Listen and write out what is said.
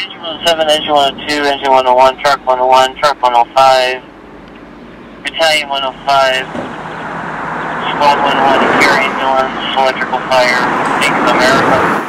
Engine 107, Engine 102, Engine 101, Truck 101, Truck 105, Battalion 105, Squad 101 carrying Dillon's electrical fire. Bank of America.